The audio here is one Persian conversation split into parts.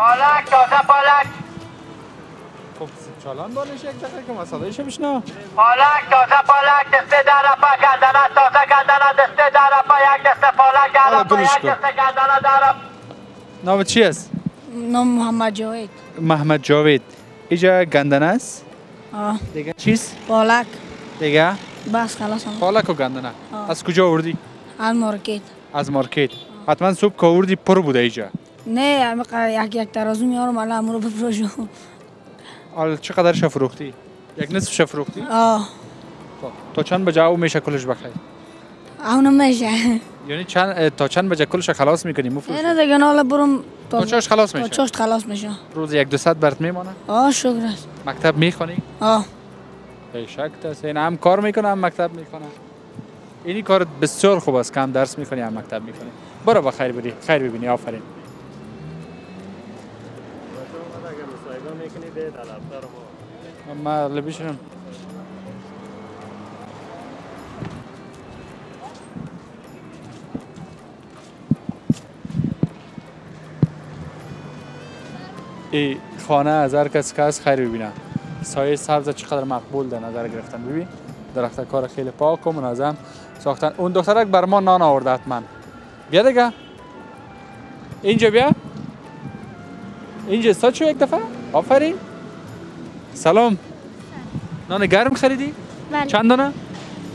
پالک تازه پالک. خب چالان بانش یک دقیقه که مسادایشو میشنا. پالک تازه پالک دسته درپا گردنت تازه گردنت دسته درپا یک دسته پالک درپا یک دسته گردنت درپا. نام چی است؟ نام محمد جاوید. محمد جاوید. اینجا گندنه است؟ آه. دیگه چیز؟ پالک. دیگه؟ بس خلاص. پالک و گندنه. از کجا آوردی؟ از مارکت. از مارکت. حتما صبح که آوردی پر بوده اینجا. نه یک ترازو میارم الان امرو بفروشم. حالا چقدرش فروختی؟ یک نصفش فروختی؟ آه. تا چند بجا او میشه کلش بخری؟ اونم میشه. یعنی چند تا چند بجا کلش خلاص میکنی مفروش؟ نه دیگه حالا برم تا چاش خلاص میشه. تا چاش خلاص میشه. روز 100 برات میمونه؟ آه شکر است. مکتب میخونی؟ آه. به شک است. این هم کار میکنه هم مکتب میکنه. این کار بسیار خوب است. کم درس میکنی هم مکتب میکنی. برو بخیر بری. خیر ببینی آفرین. ما لبیشم. ای خانه از هر کس که از خیر ببینه. سایه سبز چقدر مقبول در نظر گرفتن ببین. درخت کار خیلی پاک و منظم ساختن. اون دخترک بر ما نان آورده حتما. بیا دیگه. اینجا بیا. اینجا سا چو یک دفعه؟ آفرین. سلام. نان گرم خریدی؟ بله. چند دونه؟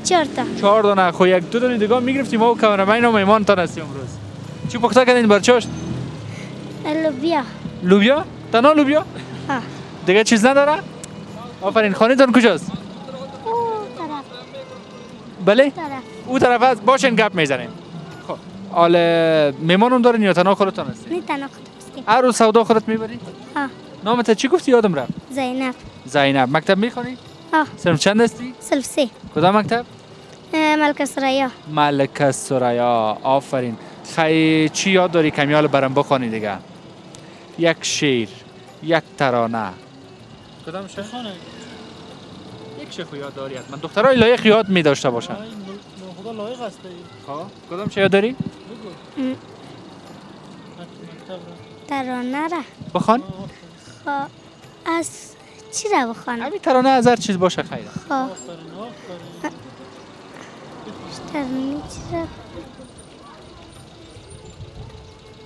4 تا. 4 دونه. خو یک دو دونه دیگه میگرفتیم ما و کامرمن و میهمانتان هستیم امروز. چی پخته کردین برچاشت؟ لوبیا. لوبیا؟ تنها لوبیا؟ ها. دیگه چیز نداره؟ آفرین. خانه‌تان کجاست؟ اون طرف. بله؟ اون طرف. اون طرف است. باشین گپ میزنیم. خب. آله میهمانم دارین یا تنها خودتان هستین؟ نه تنها خودم هستم. هر سودا خودت میبری؟ ها. نامت چی گفتی یادم رفت؟ زینب. زینب مکتب میخونی؟ آه. صرف چند هستی؟ صرف 3. کدام مکتب؟ ملکه ثریا. ملکه ثریا. آفرین. خیلی چی یاد داری کمیال برام بخونی دیگه؟ یک شعر، یک ترانه. کدام شعر خوانی؟ یک شعر خو یاد داری حتما. دخترای لایق یاد می داشته باشن. خدا لایق هستی. ها؟ کدام شعر یاد داری؟ بگو. ترانه را. بخوان؟ از چی را بخوانم؟ همین ترانه از هر چیز باشه خیره. خب ترانه چی را؟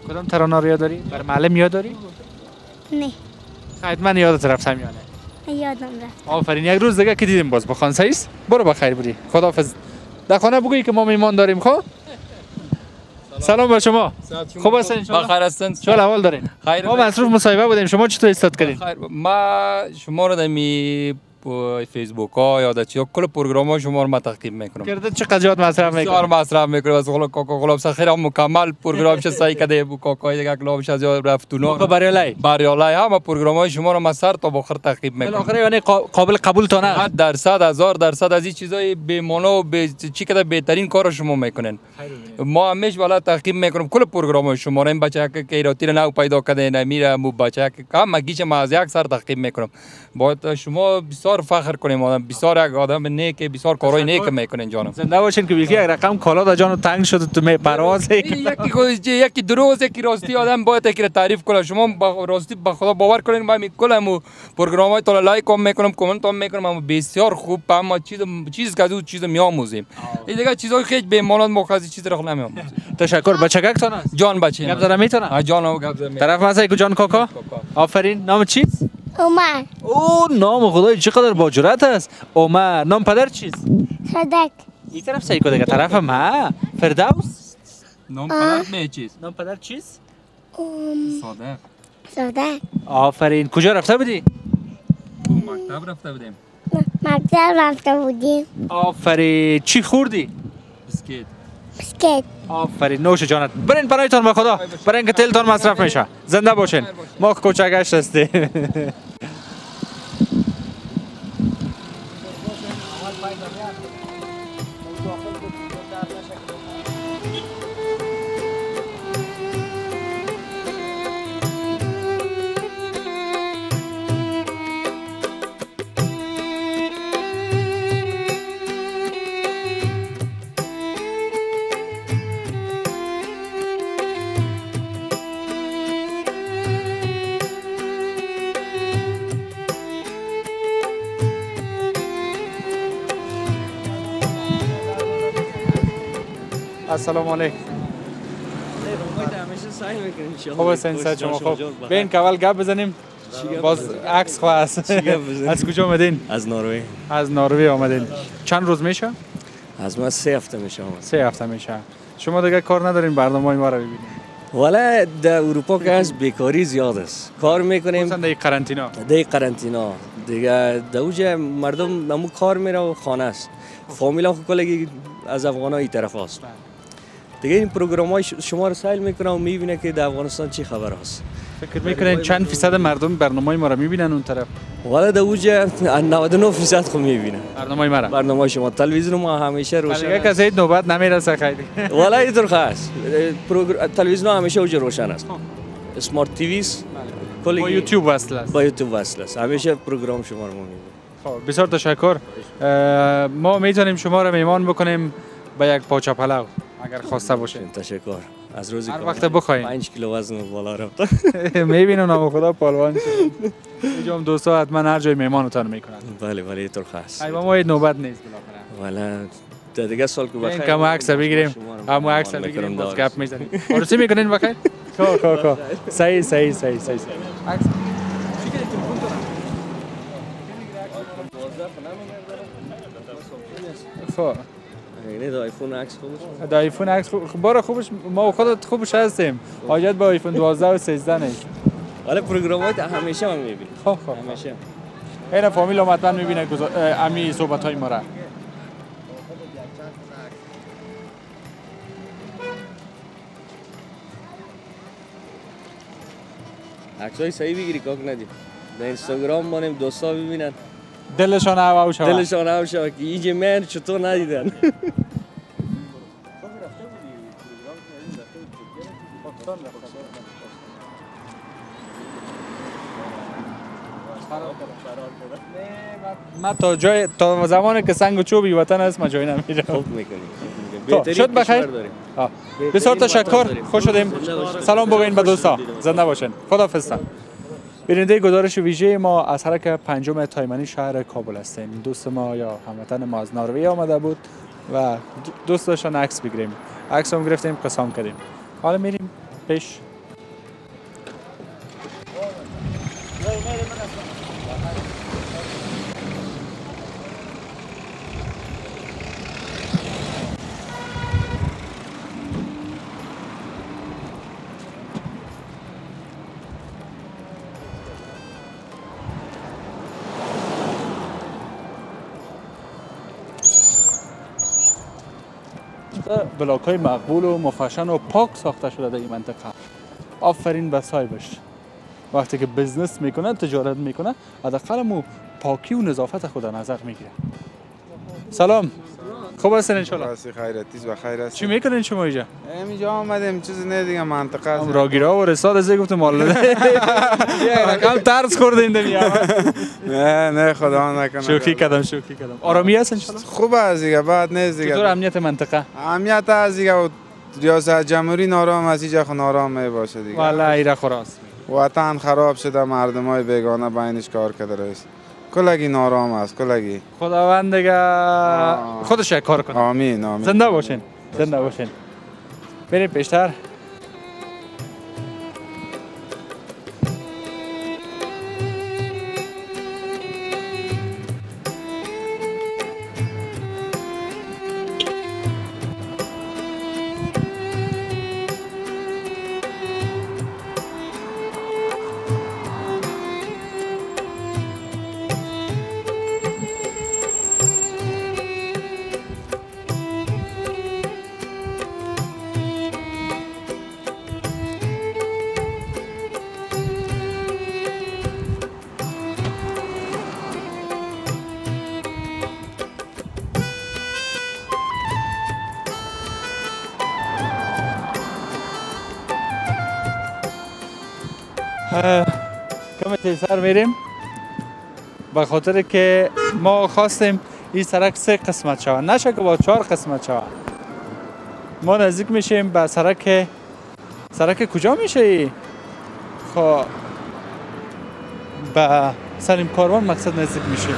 کدام ترانه رو یاد داری؟ بر معلم یاد داری؟ نه. حتما یادت رفتم یا نه؟ یادم رفت. آفرین. یک روز دیگه که دیدیم باز بخوان سایس. برو بخیر بری. خداحافظ. در خانه بگویی که ما میمان داریم خب؟ سلام با شما. خوب هستین ان شاء الله؟ بخیر هستین. چه حال دارین؟ خیر. ما مصروف مصاحبه بودیم. شما چطور استاد کردین؟ خیر. ما شما رو دمی فیسبوک ها یا دچیو کل برنامه ها شما رو ما تعقیب میکنم. کرده چقدر جهات مصرف میکنم؟ بسیار مصرف میکنم. از خلق کوکو خلق سخیر مکمل برنامه چه سعی کده بو کوکو دیگه کلوبش از رفتونو. باریولای ها ما برنامه های شما رو ما سر تا بخر تعقیب میکنم. بالاخره یعنی قابل قبول تا نه؟ 100% 1000% از این چیزای بی مونو چی کده بهترین کار شما میکنین. ما همیش والا تعقیب میکنم کل برنامه شما رو. این بچه که ایراتیر نو پیدا کده نمیره مو بچه که کم مگیش ما از یک سر تعقیب میکنم. باید شما بسیار فخر کنیم آدم بسیار یک آدم نیک بسیار کارای نیک میکنین جانم زنده باشین که بیگه رقم کالا دا جانو تنگ شده تو می پرواز یکی دروز یکی راستی آدم باید یکی تعریف کنه شما راستی به خدا باور کنین ما میکلمو برنامه تو لایک هم میکنم کامنت هم میکنم بسیار خوب ما چیز کدو چیز میآموزیم این دیگه چیزای خیلی به مالات مخازی چیز راه نمیام تشکر بچگک تون جان بچین گپ زدن میتونن جانو گپ زدن طرف مثلا کو جان کاکا آفرین نام چی عمر او نام خدای چقدر با جرأت است عمر نام پدر چیست صدق این طرف سعی کو دیگه طرف ما فردوس نام پدر می چیست نام پدر چیست صادق صادق آفرین کجا رفته بودی مکتب رفته بودیم مکتب رفته بودیم آفرین چی خوردی بیسکیت بیسکیت آفرین نوش جانت برین برایتان با خدا برین که تلتان مصرف میشه زنده باشین ما کوچگشت هستیم السلام علیکم. خب سنسد شما خوب. بین که اول گپ بزنیم باز عکس خواه است. از کجا آمدین؟ از نروژ. از نروژ آمدین. چند روز میشه؟ از ما 3 هفته میشه. 3 هفته میشه. شما دیگه کار ندارین برنامه‌های ما رو ببینید. ولی در اروپا که از بیکاری زیاد است. کار میکنیم. مثلا در قرنطینه. در قرنطینه. دیگه در اوجه مردم همون کار میره و خانه است. فامیلا خود کلگی از افغان ها این طرف هست. دیگه این پروگرام های شما رو سایل میکنه و میبینه که در افغانستان چی خبر هست. فکر میکنین چند فیصد مردم برنامه ما رو میبینن اون طرف؟ ولی در اوجه 99% خود میبینن برنامه ما رو. برنامه شما تلویزیون ما همیشه روشن است. کسی هیچ نوبت نمیرسه خیلی. ولی اینطور خاص. تلویزیون همیشه اوج روشن است. اسمارت تیوی است. با یوتیوب وصل است. با یوتیوب وصل است. همیشه پروگرام شما رو میبینن. خب بسیار تشکر. ما میتونیم شما رو میمان بکنیم به یک پاچه پلو اگر خواسته باشین. تشکر. از روزی هر وقت بخواین 5 کیلو وزن بالا رفت. میبینم نام خدا پالوان شد. اینجام دوستا حتما هر جای میمانتون میکنند. بله بله اینطور خاص. ایوا ما نوبت نیست بالاخره. ولی دیگه سال کو بخیر. کم عکس بگیریم. همو عکس بگیریم باز گپ میزنیم. عروسی میکنین بخیر. کو صحیح صحیح صحیح صحیح. عکس خب نه آیفون عکس خوبه. آیفون عکس بار خوبش ما خودت خوبش هستیم. حاجت به آیفون 12 و 13 نیست. حالا برنامه‌ات همیشه ما می‌بینیم. خب همیشه. اینا فامیل حتما می‌بینه امی صحبت‌های ما را. عکسای صحیح بگیری کاک ندی. در اینستاگرام ما نیم دوستا ببینن. دلشان هوا شد. دلشان هوا شد که اینجی من چطور ندیدن. ما تا جای تا زمان که سنگ و چوبی وطن است ما جای نمیرم. خوب میکنی. شد بخیر. بسیار تشکر. خوش شدیم. سلام بگوین به دوستا. زنده باشین. خداحافظ. بیننده گزارش ویژه ما از حلق 5 تایمنی شهر کابل هستیم. دوست ما یا هموطن ما از نروژ آمده بود و دوست داشتن عکس بگیریم. عکس هم گرفتیم قسم کردیم. حالا میریم پیش. بلاک های مقبول و مفشن و پاک ساخته شده در این منطقه. آفرین به صاحبش. وقتی که بزنس میکنه، تجارت میکنه، حداقل مو پاکی و نظافت خود در نظر میگیره. سلام. خوب هستین ان شاء الله؟ خیرتیز و خیر است. چی میکنین شما اینجا؟ اینجا اومدیم چیزی نه دیگه منطقه است. راگیرا و رساد از گفتم مال. رقم ترس خوردین دنیا. نه خدا نکنه. شوخی کردم. آرامی هست ان شاء الله؟ خوب است دیگه بعد نه دیگه. چطور امنیت منطقه؟ امنیت از دیگه ریاست جمهوری نارام از اینجا خون آرام میباشه دیگه. والا ایره خراس. وطن خراب شده مردمای بیگانه بینش کار کرده است. کلگی نارام است کلگی. خداوند دیگه خودش کار کنه. آمین آمین. زنده باشین. زنده باشین. بریم پیشتر. کم تیزتر میریم به خاطر که ما خواستیم این سرک 3 قسمت شود نشه که با 4 قسمت شود. ما نزدیک میشیم به سرک کجا میشه ای؟ خب به سلیم کاروان مقصد نزدیک میشیم.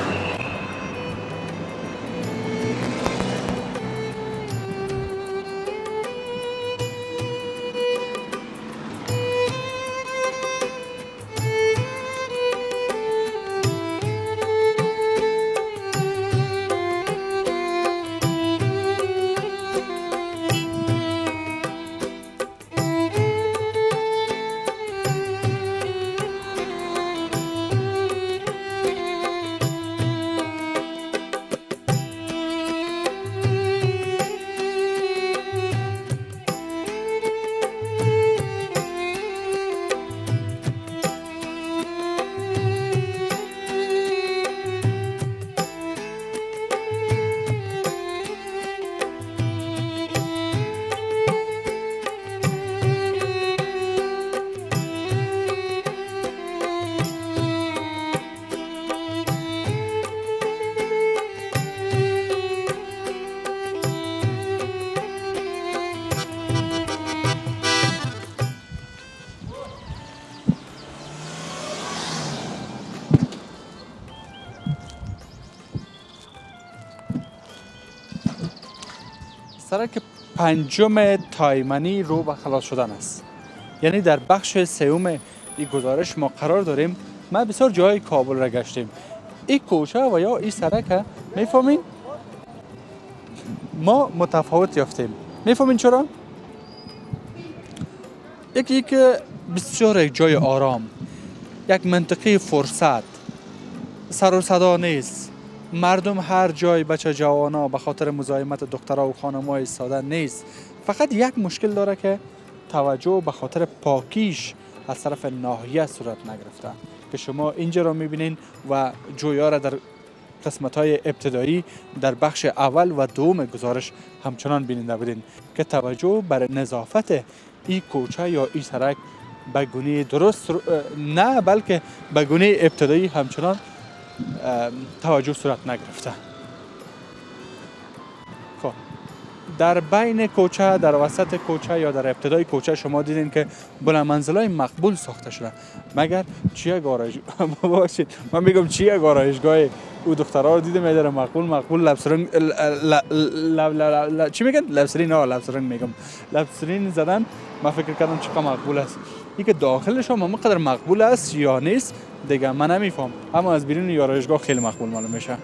مشترک پنجم تایمنی رو به خلاص شدن است. یعنی در بخش سوم این گزارش ما قرار داریم. ما بسیار جای کابل را گشتیم. این کوچه و یا این سرک میفهمین ما متفاوت یافتیم. میفهمین چرا؟ یکی که بسیار یک جای آرام، یک منطقه فرصت، سر و صدا نیست. مردم هر جای بچه جوانا به خاطر مزاحمت دخترها و خانم‌ها ایستاده نیست. فقط یک مشکل داره که توجه به خاطر پاکیش از طرف ناحیه صورت نگرفته که شما اینجا را میبینین و جویا را در قسمت‌های ابتدایی در بخش اول و دوم گزارش همچنان بیننده بودین که توجه بر نظافت این کوچه یا این سرک به گونه درست نه بلکه به گونه ابتدایی همچنان توجه صورت نگرفته. خب در بین کوچه، در وسط کوچه یا در ابتدای کوچه شما دیدین که بلندمنزل‌های مقبول ساخته شده. مگر چیه گارایش باشید؟ من میگم چیه گارایشگاه او دخترها رو دیدم در مقبول لبسرنگ چی میگن؟ لبسرین. ها لبسرنگ میگم. لبسرین زدن. من فکر کردم چقدر مقبول است. این که داخلش هم قدر مقبول است یا نیست دیگه من نمیفهم، اما از بیرون گارایشگاه خیلی مقبول معلوم میشه.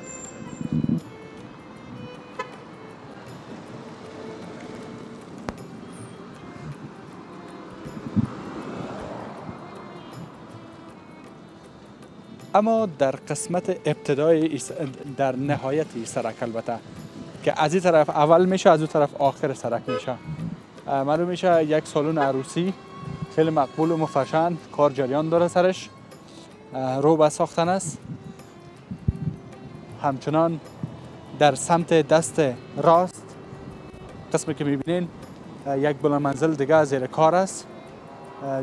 اما در قسمت ابتدای در نهایت سرک البته که از این طرف اول میشه از اون طرف آخر سرک میشه، معلوم میشه یک سالن عروسی خیلی مقبول و مفشن کار جریان داره سرش، رو به ساختن است. همچنان در سمت دست راست قسمی که میبینین یک بلندمنزل دیگه زیر کار است،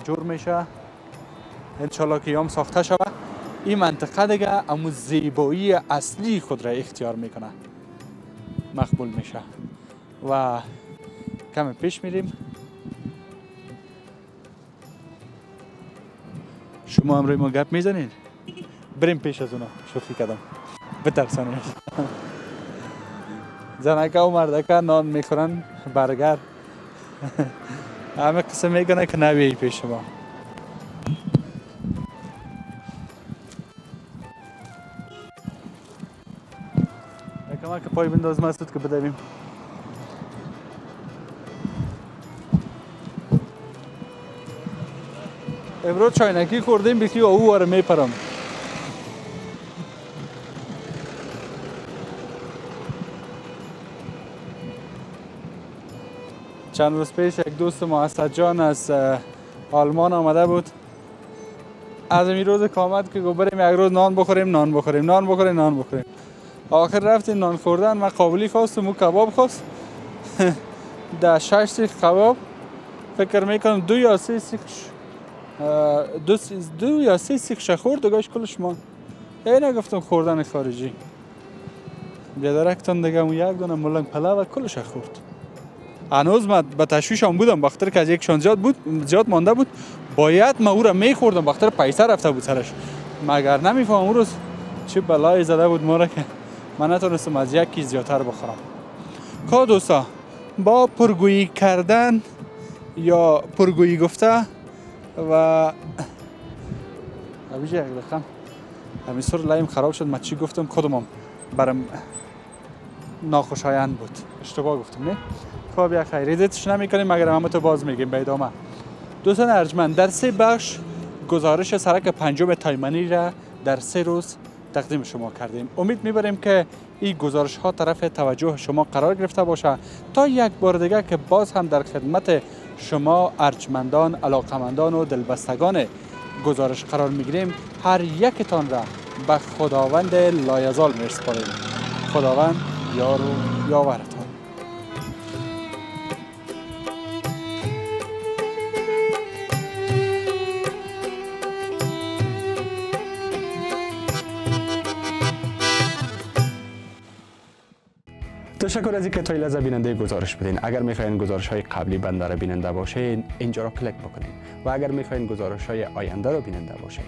جور میشه انشالله که یام ساخته شود. این منطقه دیگه امو زیبایی اصلی خود را اختیار میکنه، مقبول میشه و کم پیش میریم. شما هم روی ما گپ میزنید، بریم پیش از اونا. شوخی کردم، بترسانید. زنکه و مردکه نان میخورن، برگر همه قسم میکنه که نبیایی پیش شما. که پای بنداز مسعود که بدویم. امروز چاینکی خوردیم بیخی و او واره میپرم. چند روز پیش یک دوست ما اسد جان از آلمان آمده بود، از این روز که آمد که بریم یک روز نان بخوریم. آخر رفتیم نان خوردن، من قابلی خواستم و کباب خواست. در 6 سیخ کباب فکر میکنم 2 یا 3 سیخ خورد و گاش کلش مان. این نگفتم خوردن خارجی بیادرکتان دیگه اون یک دانم ملنگ پلا و کلش خورد. هنوز من به تشویش هم بودم بخاطر که از یک شان زیاد مانده بود، باید من او را میخوردم بخاطر پیسه رفته بود سرش. مگر نمیفهم اون روز چه بلایی زده بود ما را که من نتونستم از یکی زیادتر بخورم. که دوستا با پرگویی کردن یا پرگویی گفته و همیشه یک دقیقا همین سر لایم خراب شد. من چی گفتم کدومم برم ناخوشایند بود، اشتباه گفتم نه؟ خب یک خیری دیتش نمی کنیم مگر همه تو باز میگیم به ادامه. دوستان ارجمند در 3 بخش گزارش سرک 5 تایمنی را در 3 روز تقدیم شما کردیم. امید میبریم که این گزارش ها طرف توجه شما قرار گرفته باشه تا یک بار دیگه که باز هم در خدمت شما ارجمندان، علاقمندان و دلبستگان گزارش قرار میگیریم. هر یکتان را به خداوند لایزال میسپاریم. خداوند یار و یاورتان. تشکر از اینکه تا این لحظه بیننده گزارش بودین. اگر میخواین گزارش های قبلی بنده را بیننده باشین اینجا را کلیک بکنین و اگر میخواین گزارش های آینده را بیننده باشین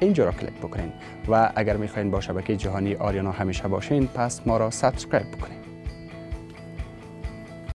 اینجا را کلیک بکنین و اگر میخواین با شبکه جهانی آریانا همیشه باشین پس ما را سابسکرایب بکنین.